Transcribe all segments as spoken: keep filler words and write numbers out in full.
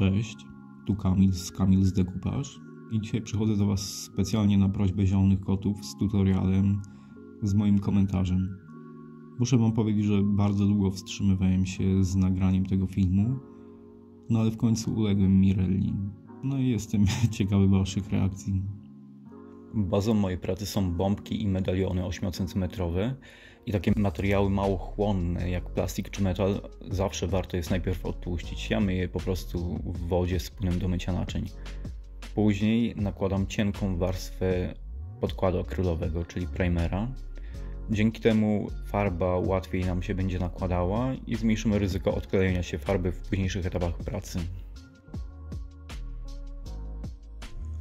Cześć, tu Kamil z K.mill's Decoupage i dzisiaj przychodzę do Was specjalnie na prośbę zielonych kotów z tutorialem, z moim komentarzem. Muszę Wam powiedzieć, że bardzo długo wstrzymywałem się z nagraniem tego filmu, no ale w końcu uległem Mirelli. No i jestem ciekawy Waszych reakcji. Bazą mojej pracy są bombki i medaliony ośmiocentimetrowe i takie materiały mało chłonne jak plastik czy metal zawsze warto jest najpierw odtłuścić. Ja myję po prostu w wodzie z płynem do mycia naczyń. Później nakładam cienką warstwę podkładu akrylowego, czyli primera. Dzięki temu farba łatwiej nam się będzie nakładała i zmniejszymy ryzyko odklejenia się farby w późniejszych etapach pracy.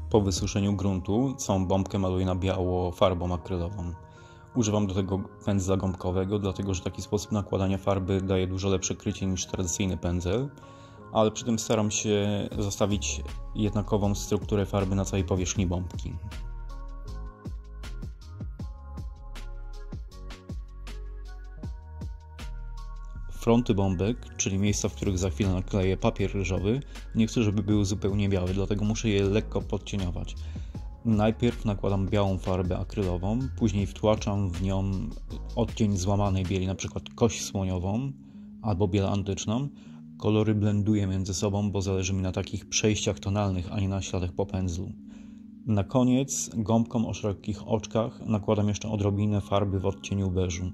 Po wysuszeniu gruntu całą bombkę maluję na biało farbą akrylową. Używam do tego pędzla gąbkowego, dlatego że taki sposób nakładania farby daje dużo lepsze krycie niż tradycyjny pędzel, ale przy tym staram się zostawić jednakową strukturę farby na całej powierzchni bombki. Fronty bombek, czyli miejsca, w których za chwilę nakleję papier ryżowy, nie chcę, żeby były zupełnie białe, dlatego muszę je lekko podcieniować. Najpierw nakładam białą farbę akrylową, później wtłaczam w nią odcień złamanej bieli, np. kość słoniową albo biel antyczną. Kolory blenduję między sobą, bo zależy mi na takich przejściach tonalnych, a nie na śladach po pędzlu. Na koniec gąbką o szerokich oczkach nakładam jeszcze odrobinę farby w odcieniu beżu.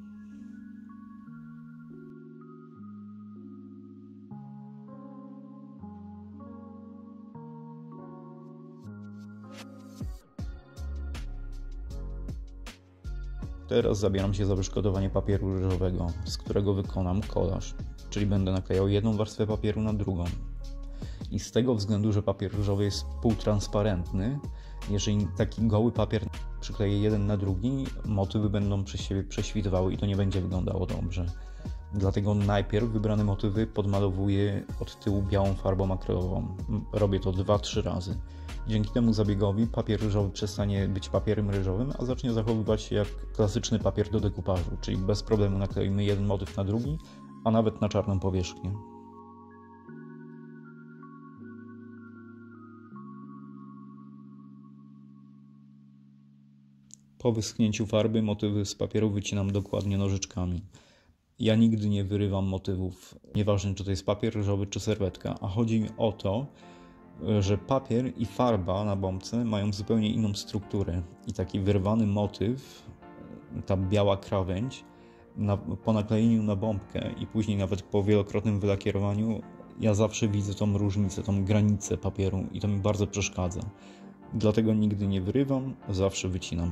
Teraz zabieram się za wyszkodowanie papieru ryżowego, z którego wykonam kolaż, czyli będę naklejał jedną warstwę papieru na drugą. I z tego względu, że papier ryżowy jest półtransparentny, jeżeli taki goły papier przykleję jeden na drugi, motywy będą przez siebie prześwitywały i to nie będzie wyglądało dobrze. Dlatego najpierw wybrane motywy podmalowuję od tyłu białą farbą akrylową. Robię to dwa trzy razy. Dzięki temu zabiegowi papier ryżowy przestanie być papierem ryżowym, a zacznie zachowywać się jak klasyczny papier do dekupażu, czyli bez problemu nakleimy jeden motyw na drugi, a nawet na czarną powierzchnię. Po wyschnięciu farby motywy z papieru wycinam dokładnie nożyczkami. Ja nigdy nie wyrywam motywów, nieważne czy to jest papier ryżowy czy serwetka, a chodzi mi o to, że papier i farba na bombce mają zupełnie inną strukturę i taki wyrwany motyw, ta biała krawędź na, po naklejeniu na bombkę i później nawet po wielokrotnym wylakierowaniu ja zawsze widzę tą różnicę, tą granicę papieru i to mi bardzo przeszkadza. Dlatego nigdy nie wyrywam, zawsze wycinam.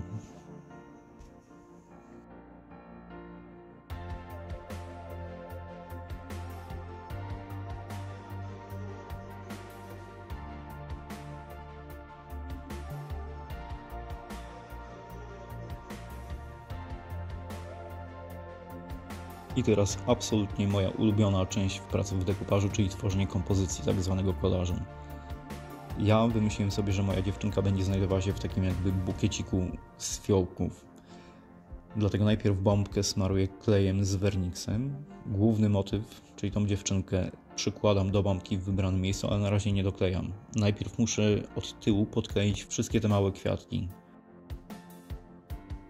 I teraz absolutnie moja ulubiona część w pracy w dekupażu, czyli tworzenie kompozycji, tak zwanego kolażu. Ja wymyśliłem sobie, że moja dziewczynka będzie znajdowała się w takim jakby bukieciku z fiołków. Dlatego najpierw bombkę smaruję klejem z werniksem. Główny motyw, czyli tą dziewczynkę, przykładam do bombki w wybranym miejscu, ale na razie nie doklejam. Najpierw muszę od tyłu podkleić wszystkie te małe kwiatki.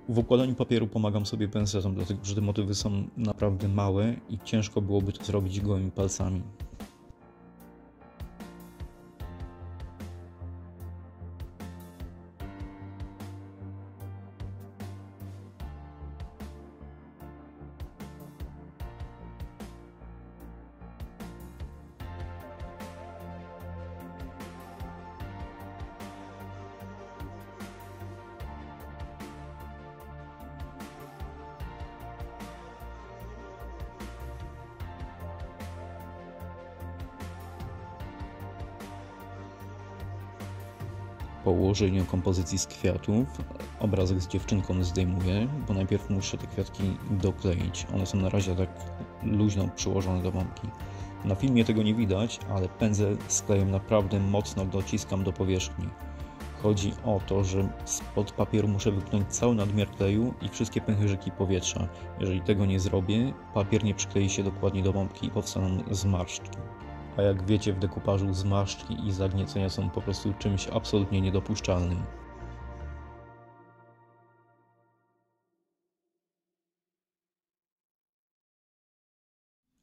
W układaniu papieru pomagam sobie pęsetą, dlatego że te motywy są naprawdę małe i ciężko byłoby to zrobić gołymi palcami. Po ułożeniu kompozycji z kwiatów obrazek z dziewczynką zdejmuję, bo najpierw muszę te kwiatki dokleić. One są na razie tak luźno przyłożone do bombki. Na filmie tego nie widać, ale pędzel z klejem naprawdę mocno dociskam do powierzchni. Chodzi o to, że spod papieru muszę wypchnąć cały nadmiar kleju i wszystkie pęcherzyki powietrza. Jeżeli tego nie zrobię, papier nie przyklei się dokładnie do bombki i powstaną zmarszczki. a jak wiecie, w dekupażu zmarszczki i zagniecenia są po prostu czymś absolutnie niedopuszczalnym.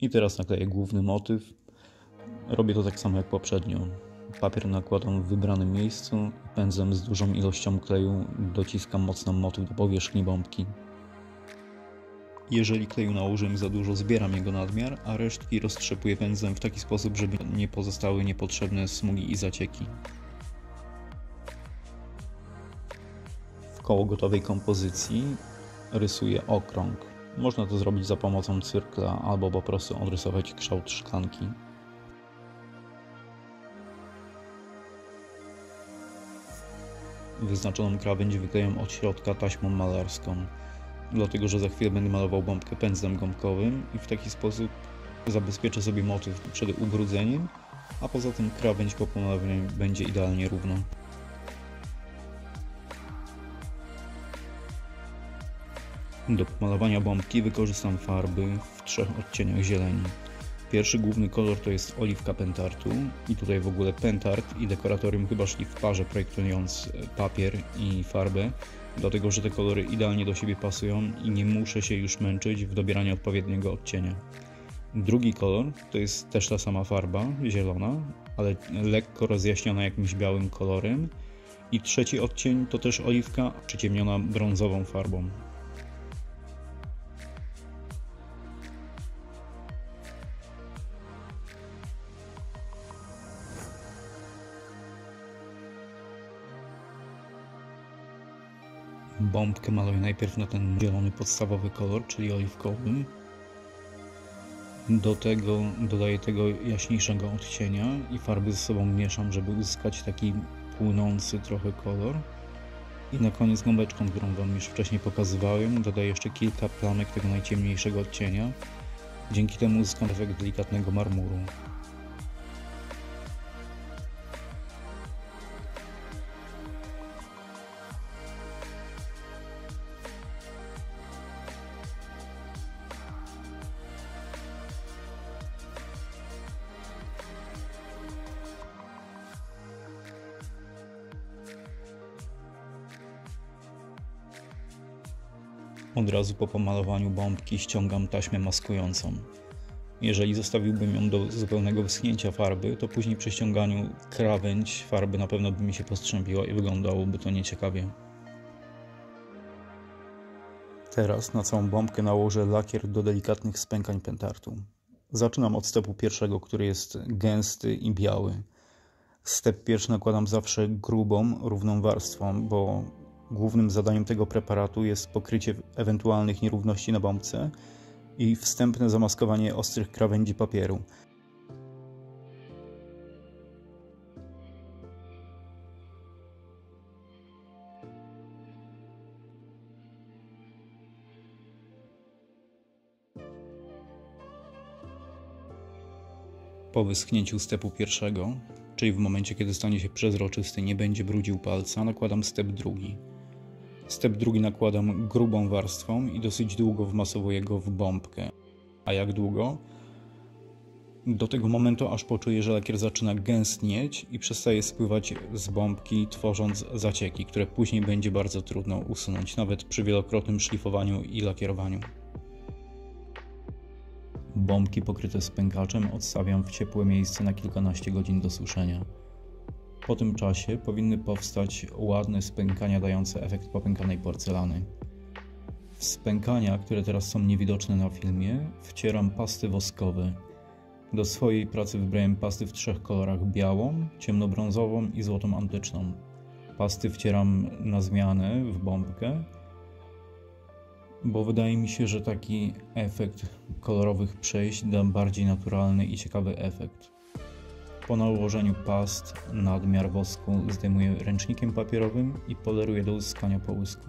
I teraz nakleję główny motyw. Robię to tak samo jak poprzednio. Papier nakładam w wybranym miejscu i pędzlem z dużą ilością kleju dociskam mocno motyw do powierzchni bombki. Jeżeli kleju nałożyłem za dużo, zbieram jego nadmiar, a resztki roztrzepuję pędzlem w taki sposób, żeby nie pozostały niepotrzebne smugi i zacieki. W koło gotowej kompozycji rysuję okrąg. Można to zrobić za pomocą cyrkla albo po prostu odrysować kształt szklanki. Wyznaczoną krawędź wyklejam od środka taśmą malarską, dlatego że za chwilę będę malował bombkę pędzlem gąbkowym i w taki sposób zabezpieczę sobie motyw przed ubrudzeniem, a poza tym krawędź po pomalowaniu będzie idealnie równa. Do pomalowania bombki wykorzystam farby w trzech odcieniach zieleni. Pierwszy główny kolor to jest oliwka Pentartu i tutaj w ogóle Pentart i Dekoratorium chyba szli w parze, projektując papier i farbę, dlatego że te kolory idealnie do siebie pasują i nie muszę się już męczyć w dobieraniu odpowiedniego odcienia. Drugi kolor to jest też ta sama farba, zielona, ale lekko rozjaśniona jakimś białym kolorem. I trzeci odcień to też oliwka, przyciemniona brązową farbą. Bombkę maluję najpierw na ten zielony podstawowy kolor, czyli oliwkowy. Do tego dodaję tego jaśniejszego odcienia i farby ze sobą mieszam, żeby uzyskać taki płynący trochę kolor. I na koniec gąbeczką, którą Wam już wcześniej pokazywałem, dodaję jeszcze kilka plamek tego najciemniejszego odcienia. Dzięki temu uzyskam efekt delikatnego marmuru. Od razu po pomalowaniu bombki ściągam taśmę maskującą. Jeżeli zostawiłbym ją do zupełnego wyschnięcia farby, to później przy ściąganiu krawędź farby na pewno by mi się postrzępiła i wyglądałoby to nieciekawie. Teraz na całą bombkę nałożę lakier do delikatnych spękań Pentartu. Zaczynam od stepu pierwszego, który jest gęsty i biały. Step pierwszy nakładam zawsze grubą, równą warstwą, bo głównym zadaniem tego preparatu jest pokrycie ewentualnych nierówności na bombce i wstępne zamaskowanie ostrych krawędzi papieru. Po wyschnięciu stepu pierwszego, czyli w momencie kiedy stanie się przezroczysty, nie będzie brudził palca, nakładam step drugi. Step drugi nakładam grubą warstwą i dosyć długo wmasowuję go w bombkę. A jak długo? Do tego momentu, aż poczuję, że lakier zaczyna gęstnieć i przestaje spływać z bombki, tworząc zacieki, które później będzie bardzo trudno usunąć, nawet przy wielokrotnym szlifowaniu i lakierowaniu. Bombki pokryte spękaczem odstawiam w ciepłe miejsce na kilkanaście godzin do suszenia. Po tym czasie powinny powstać ładne spękania dające efekt popękanej porcelany. W spękania, które teraz są niewidoczne na filmie, wcieram pasty woskowe. Do swojej pracy wybrałem pasty w trzech kolorach: białą, ciemnobrązową i złotą antyczną. Pasty wcieram na zmianę w bombkę, bo wydaje mi się, że taki efekt kolorowych przejść da bardziej naturalny i ciekawy efekt. Po nałożeniu past nadmiar wosku zdejmuję ręcznikiem papierowym i poleruję do uzyskania połysku.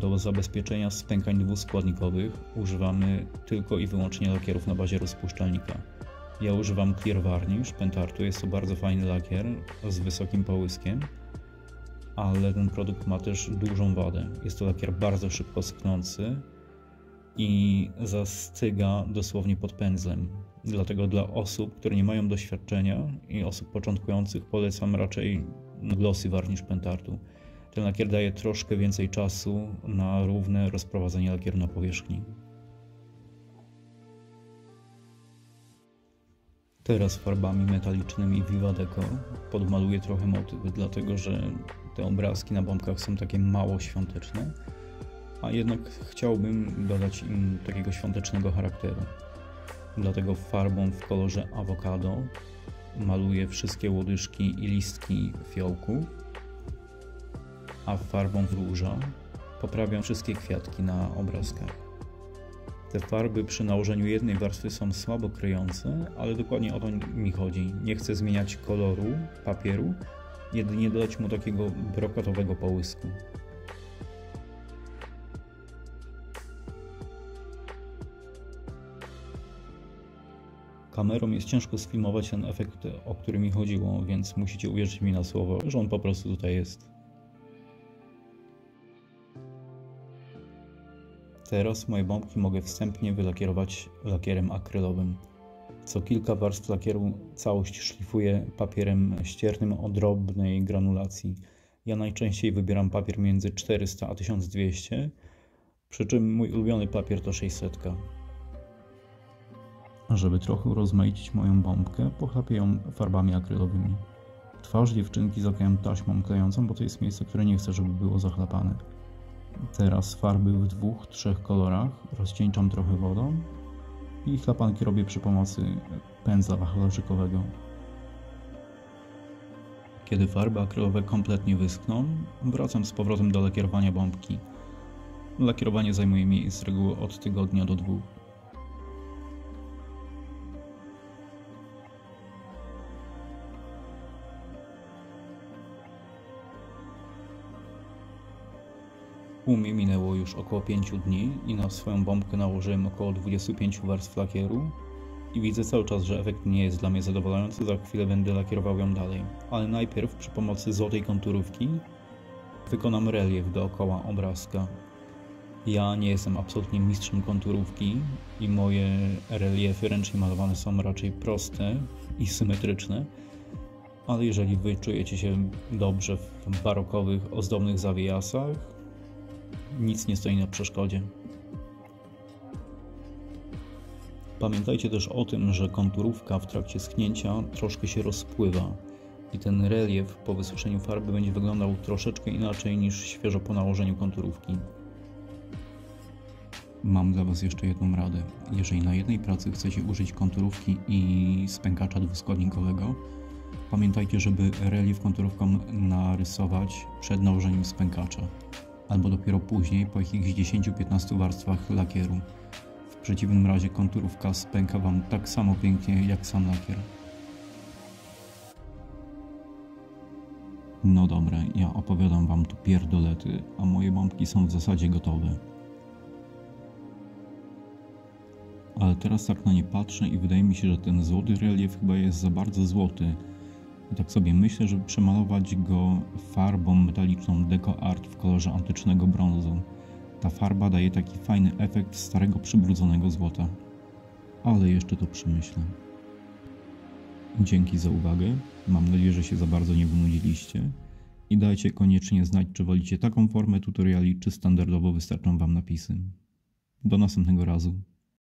Do zabezpieczenia spękań dwuskładnikowych używamy tylko i wyłącznie lakierów na bazie rozpuszczalnika. Ja używam Clear Varnish Pentartu, jest to bardzo fajny lakier z wysokim połyskiem, ale ten produkt ma też dużą wadę. Jest to lakier bardzo szybko schnący i zastyga dosłownie pod pędzlem. Dlatego dla osób, które nie mają doświadczenia i osób początkujących polecam raczej Glossy Varnish Pentartu. Ten lakier daje troszkę więcej czasu na równe rozprowadzenie lakieru na powierzchni. Teraz farbami metalicznymi Viva Deco podmaluję trochę motywy, dlatego że te obrazki na bombkach są takie mało świąteczne, a jednak chciałbym dodać im takiego świątecznego charakteru. Dlatego farbą w kolorze awokado maluję wszystkie łodyżki i listki fiołku, a farbą róża poprawiam wszystkie kwiatki na obrazkach. Te farby przy nałożeniu jednej warstwy są słabo kryjące, ale dokładnie o to mi chodzi. Nie chcę zmieniać koloru papieru, jedynie dodać mu takiego brokatowego połysku. Kamerą jest ciężko sfilmować ten efekt, o który mi chodziło, więc musicie uwierzyć mi na słowo, że on po prostu tutaj jest. Teraz moje bombki mogę wstępnie wylakierować lakierem akrylowym. Co kilka warstw lakieru całość szlifuję papierem ściernym o drobnej granulacji. Ja najczęściej wybieram papier między czterysta a tysiąc dwieście, przy czym mój ulubiony papier to sześćset. Żeby trochę rozmaicić moją bombkę, pochlapię ją farbami akrylowymi. Twarz dziewczynki zakleję taśmą klejącą, bo to jest miejsce, które nie chcę, żeby było zachlapane. Teraz farby w dwóch, trzech kolorach rozcieńczam trochę wodą i chlapanki robię przy pomocy pędzla wachlarzykowego. Kiedy farby akrylowe kompletnie wyschną, wracam z powrotem do lakierowania bombki. Lakierowanie zajmuje mi z reguły od tygodnia do dwóch. U mnie minęło już około pięć dni i na swoją bombkę nałożyłem około dwadzieścia pięć warstw lakieru i widzę cały czas, że efekt nie jest dla mnie zadowalający, za chwilę będę lakierował ją dalej. Ale najpierw przy pomocy złotej konturówki wykonam relief dookoła obrazka. Ja nie jestem absolutnie mistrzem konturówki i moje reliefy ręcznie malowane są raczej proste i symetryczne. Ale jeżeli wy czujecie się dobrze w barokowych, ozdobnych zawiasach, nic nie stoi na przeszkodzie. Pamiętajcie też o tym, że konturówka w trakcie schnięcia troszkę się rozpływa i ten relief po wysuszeniu farby będzie wyglądał troszeczkę inaczej niż świeżo po nałożeniu konturówki. Mam dla Was jeszcze jedną radę. Jeżeli na jednej pracy chcecie użyć konturówki i spękacza dwuskładnikowego, pamiętajcie, żeby relief konturówką narysować przed nałożeniem spękacza, albo dopiero później po jakichś dziesięciu do piętnastu warstwach lakieru. W przeciwnym razie konturówka spęka Wam tak samo pięknie jak sam lakier. No dobra, ja opowiadam Wam tu pierdolety, a moje bombki są w zasadzie gotowe. Ale teraz tak na nie patrzę i wydaje mi się, że ten złoty relief chyba jest za bardzo złoty. I tak sobie myślę, żeby przemalować go farbą metaliczną DecoArt w kolorze antycznego brązu. Ta farba daje taki fajny efekt starego przybrudzonego złota. Ale jeszcze to przemyślę. Dzięki za uwagę. Mam nadzieję, że się za bardzo nie wynudziliście. I dajcie koniecznie znać, czy wolicie taką formę tutoriali, czy standardowo wystarczą Wam napisy. Do następnego razu.